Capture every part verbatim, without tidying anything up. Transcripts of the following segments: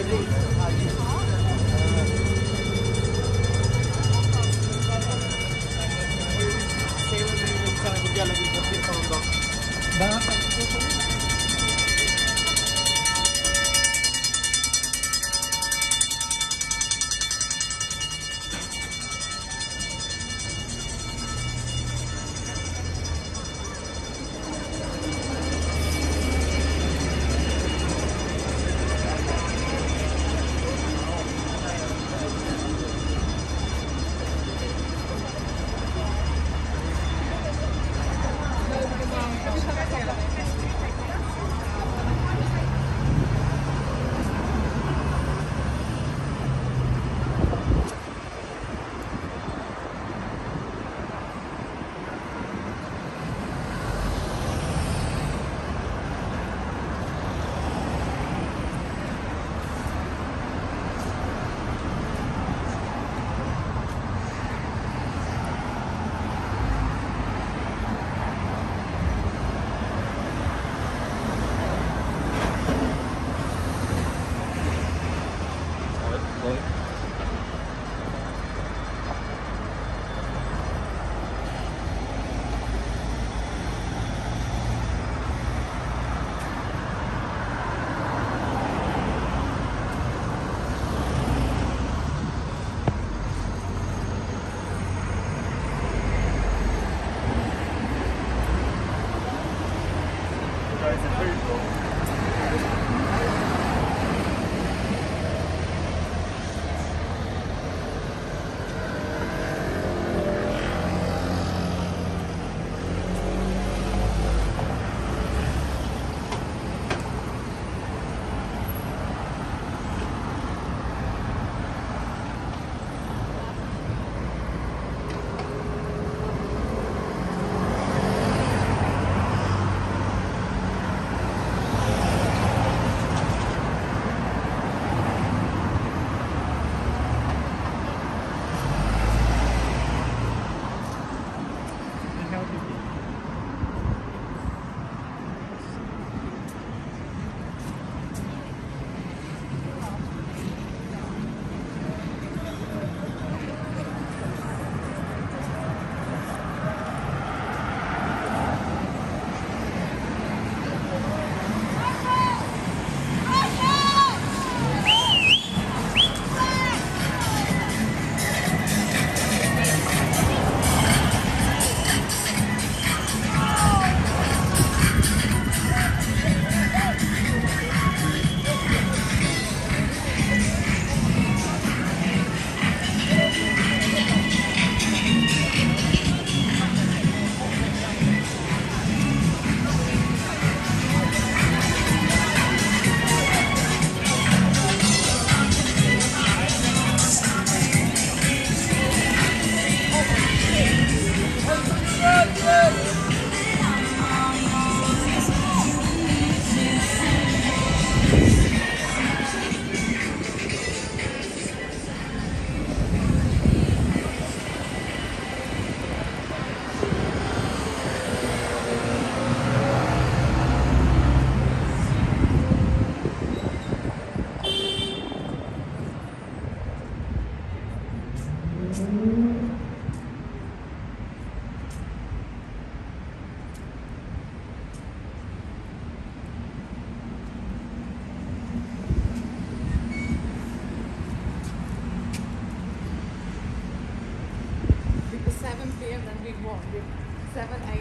seven, eight,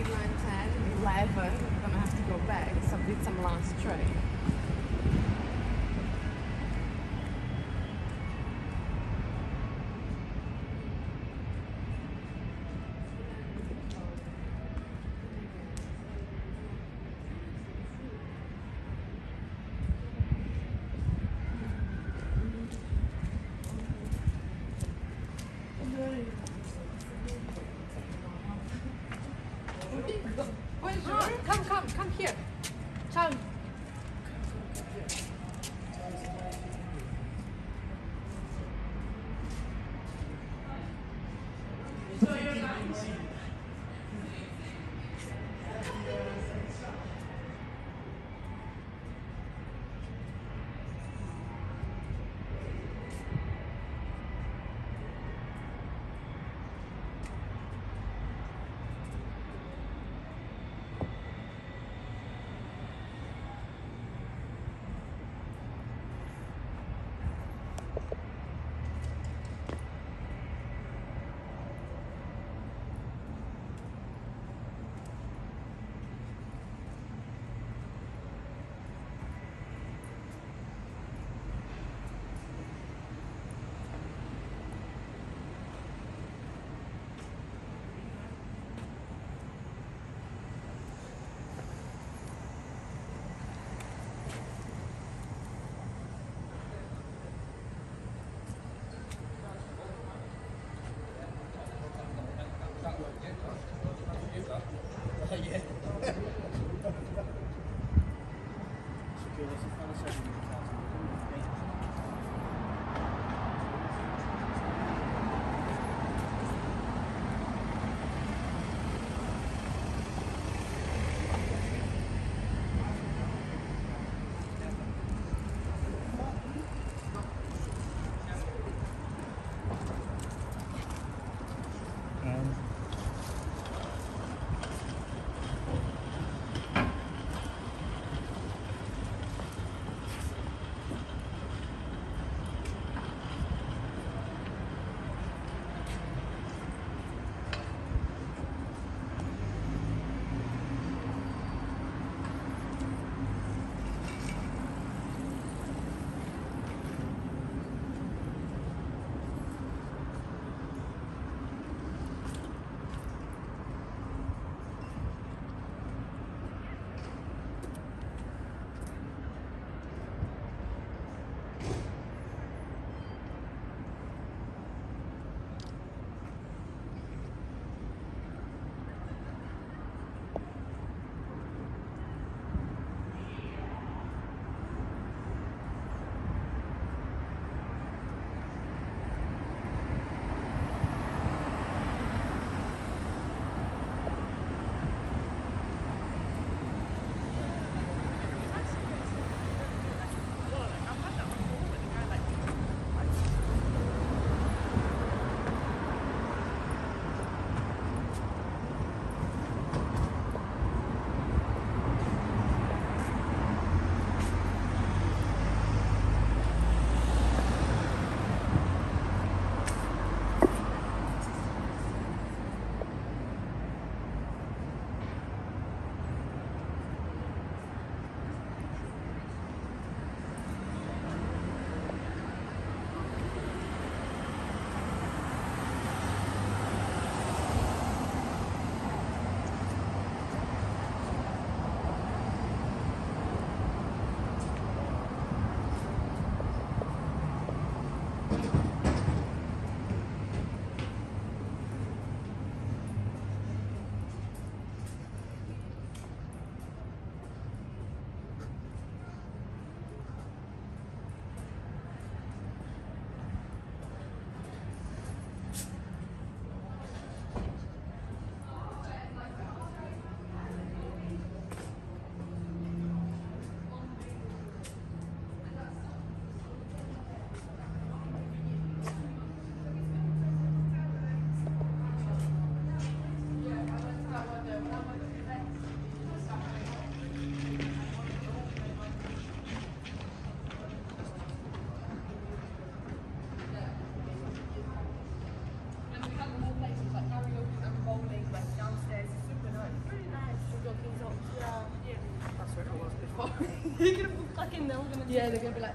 nine, ten, eleven, we're going to have to go back, submit some last train. They're gonna fucking know gonna Yeah, they're gonna be like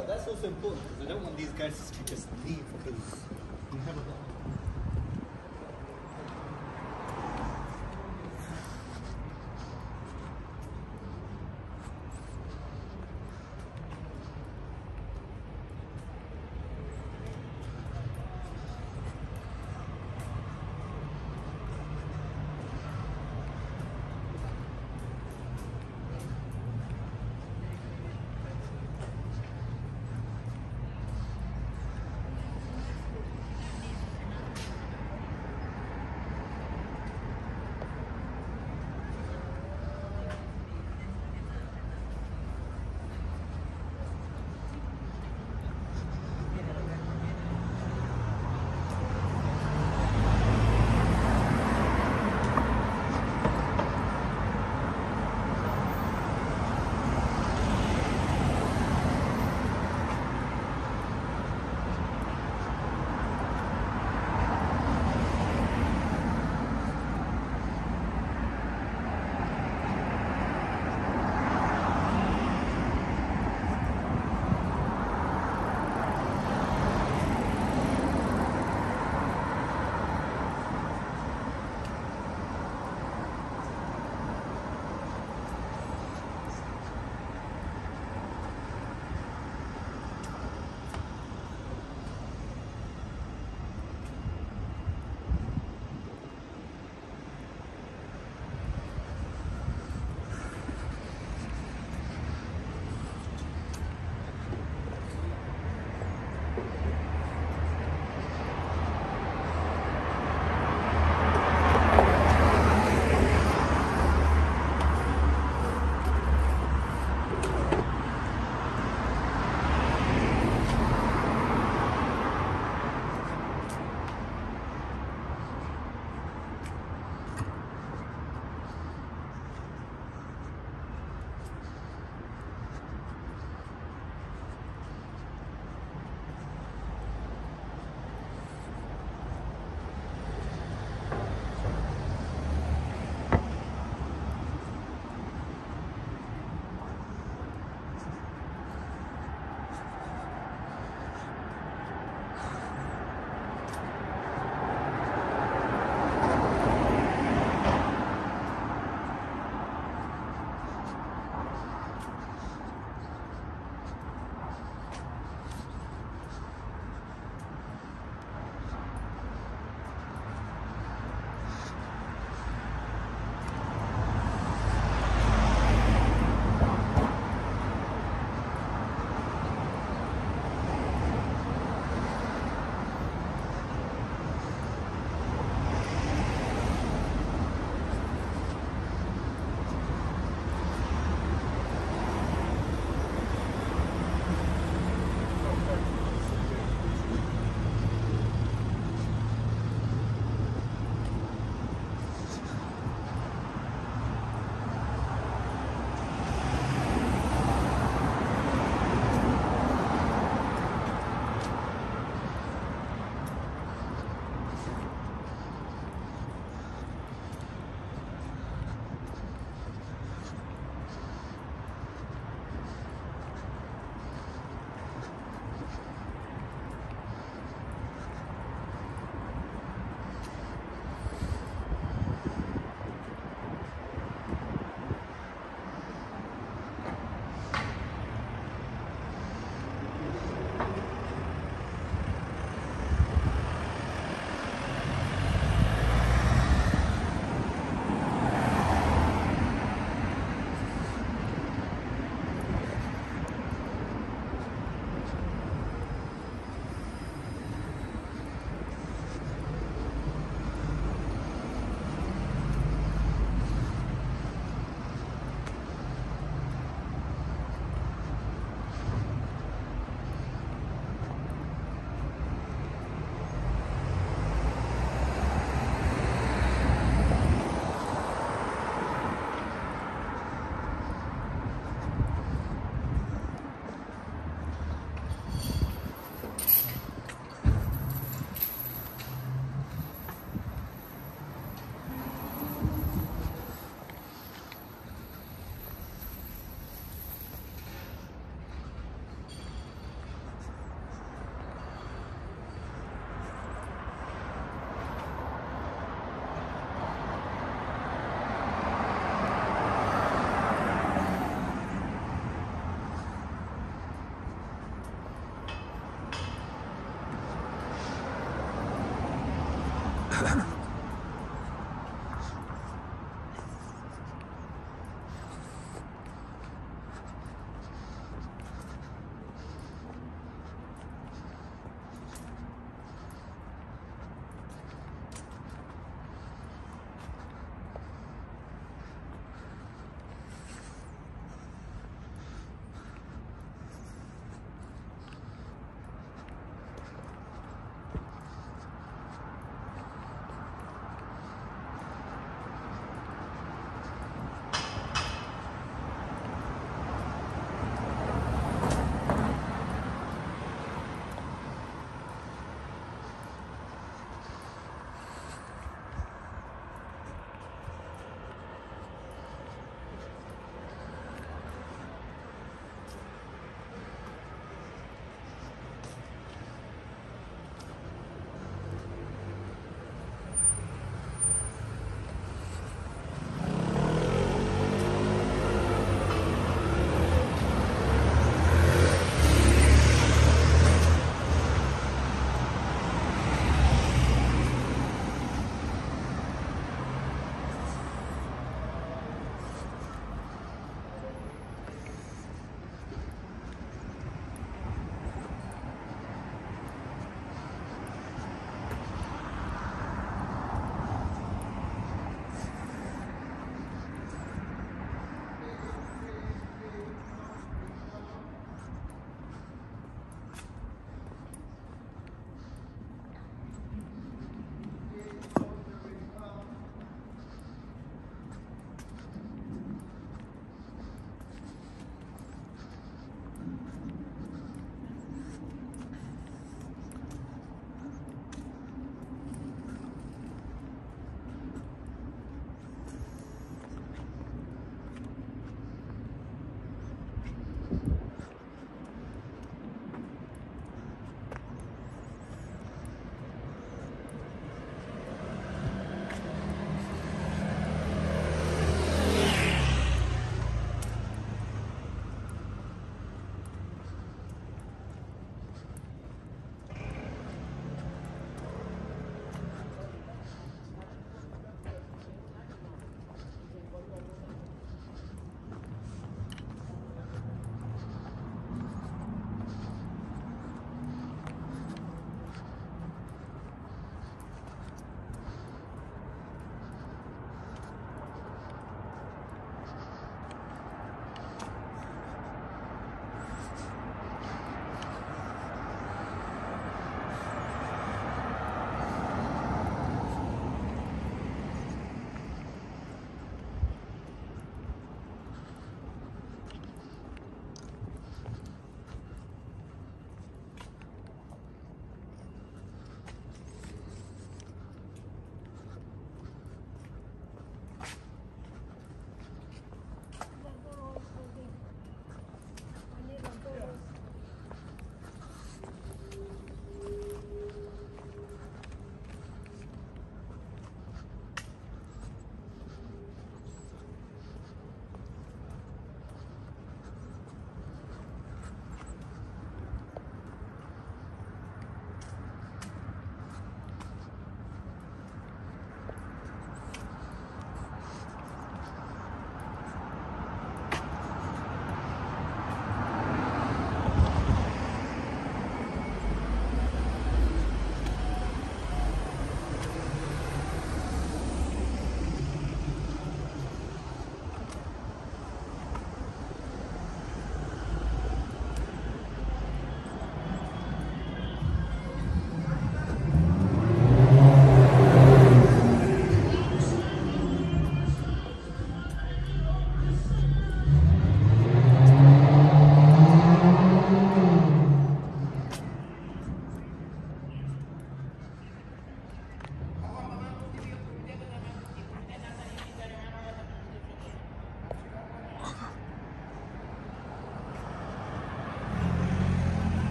why that's also important, because I don't want these ghosts to just leave because we have a lot.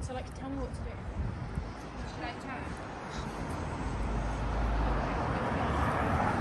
So, like, tell me what to do. Should I tell you? All right.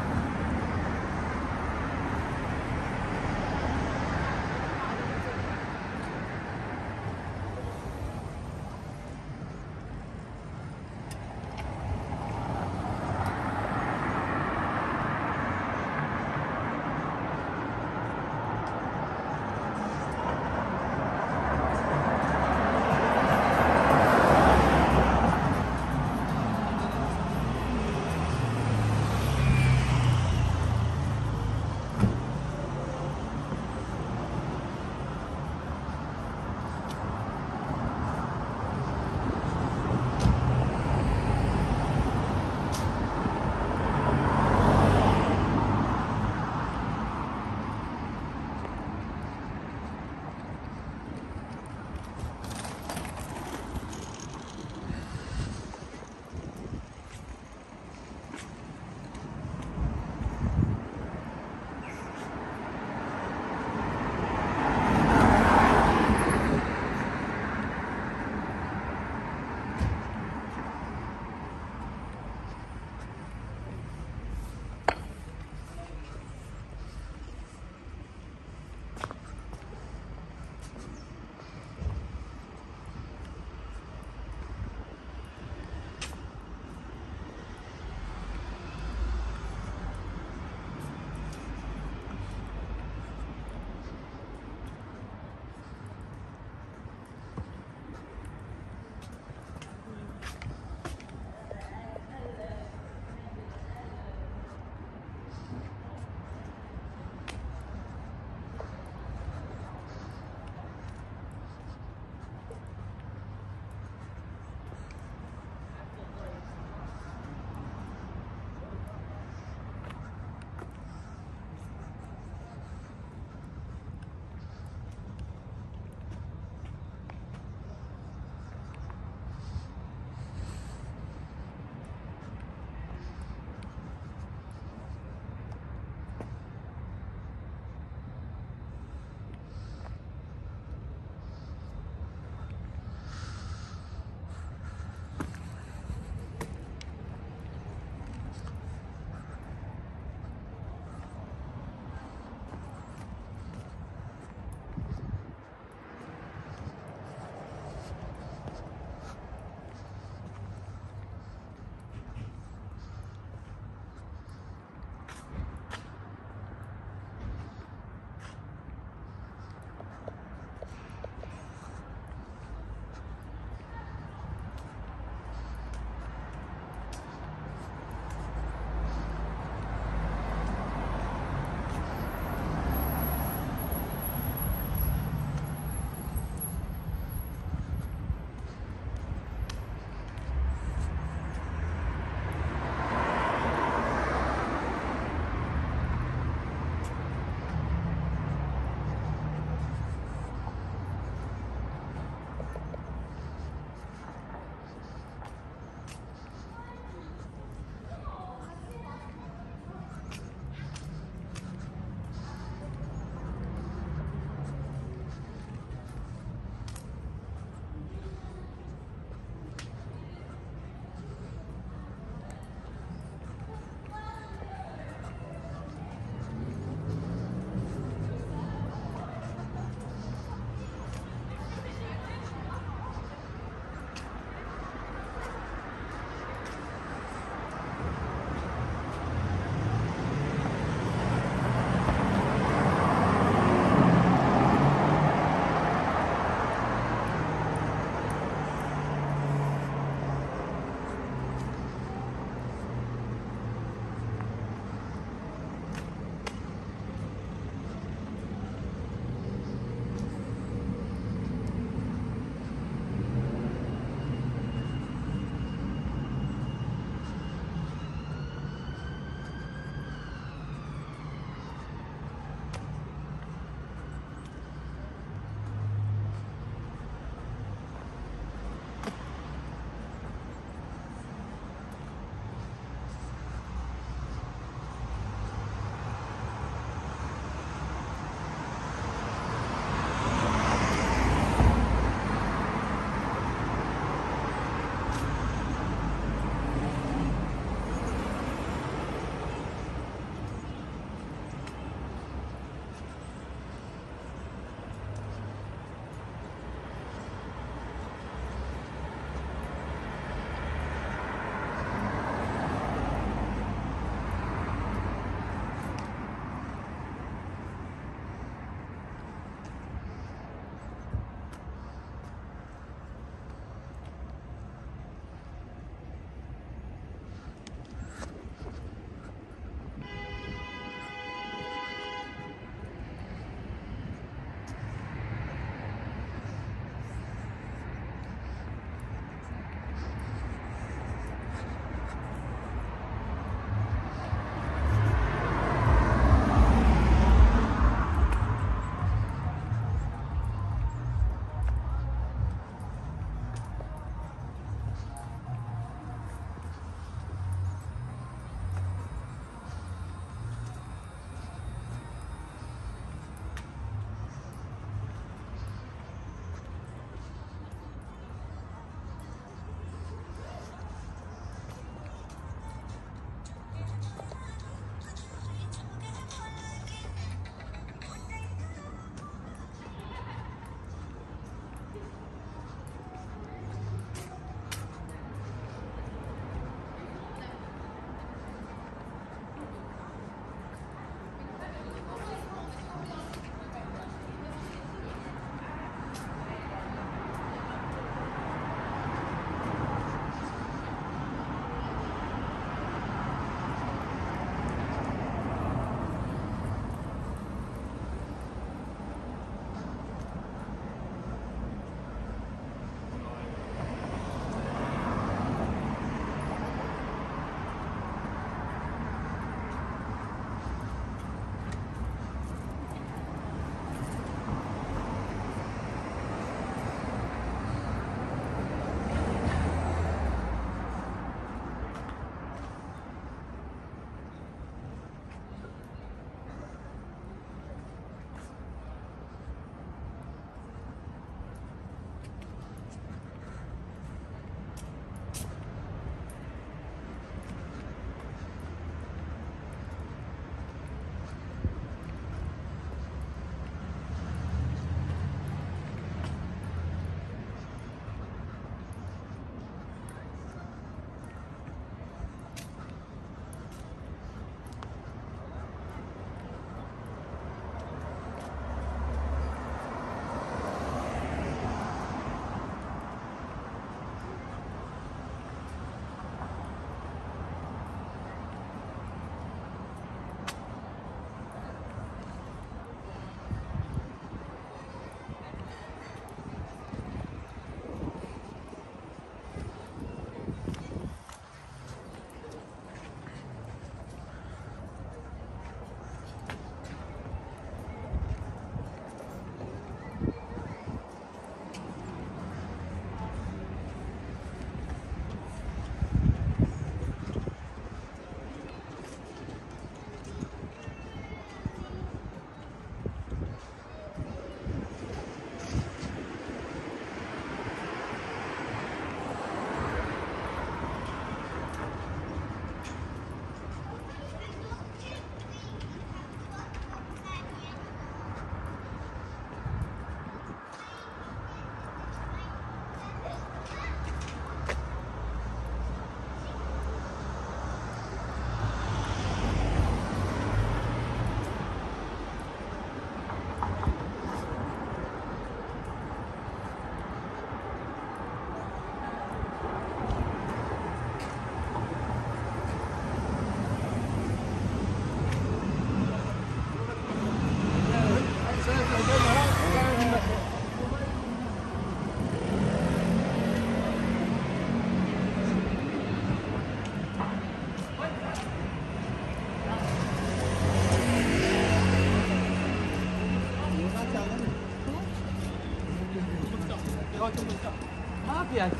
ما في اكل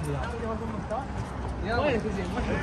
يلا وينك زين ما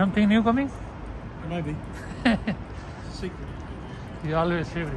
Something new coming? Maybe. It's a secret. You always favorite.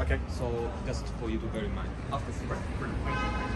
Okay, so just for you to bear in mind. After six. Right. Right.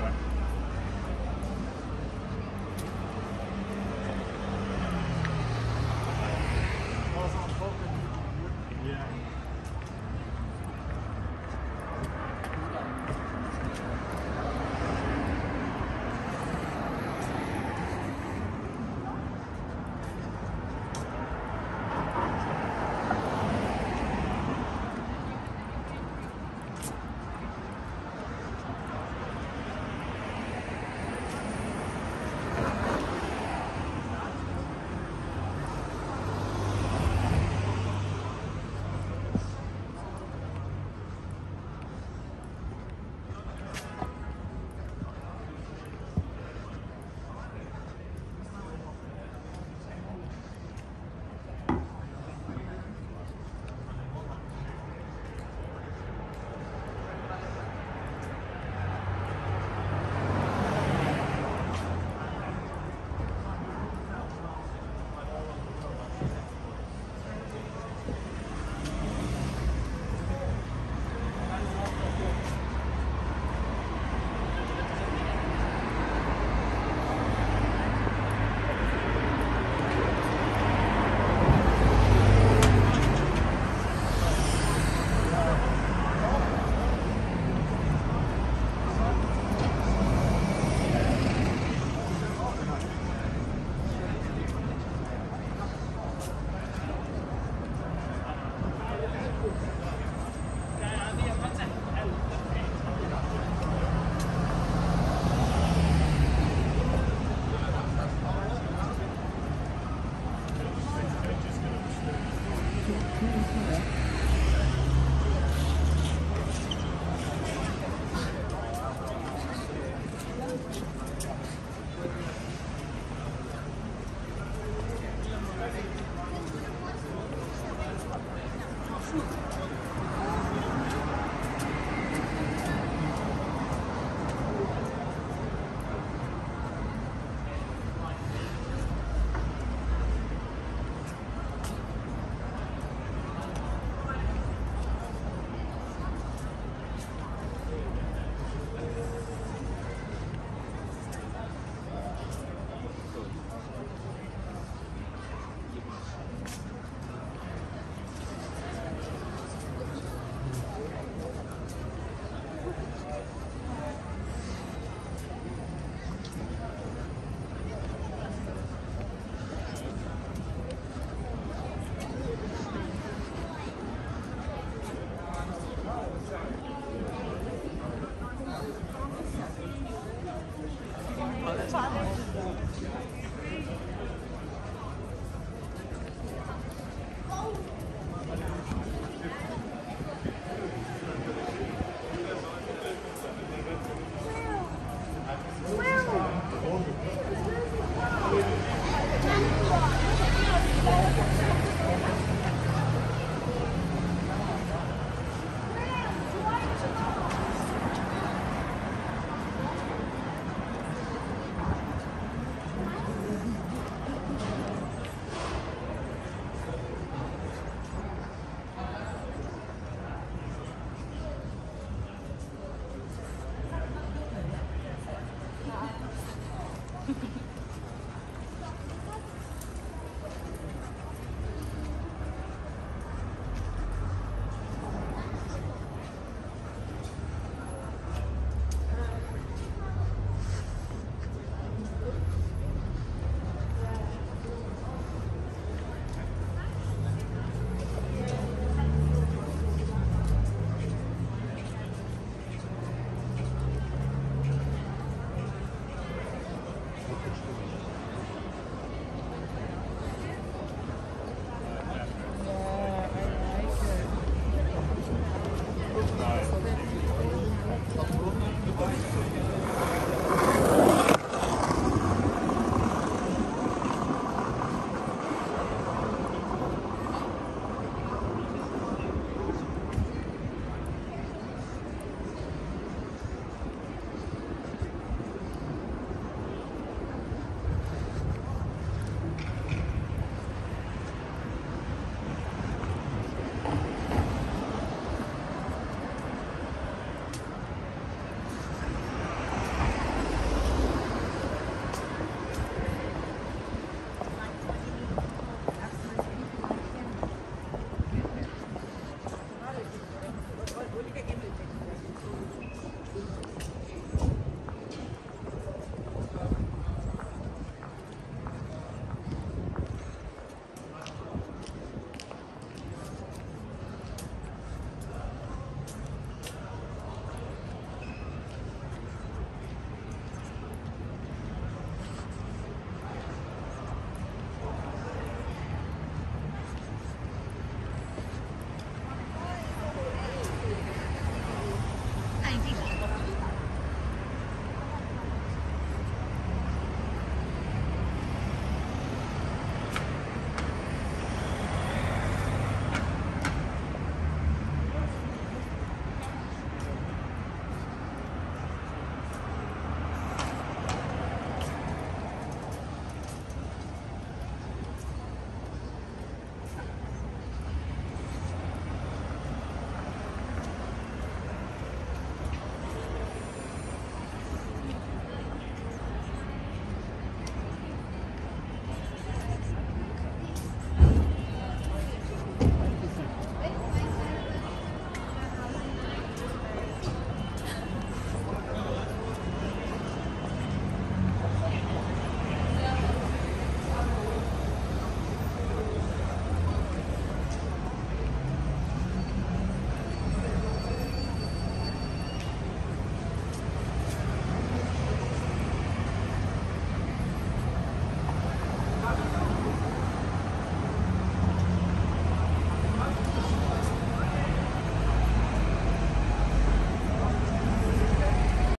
Thank you.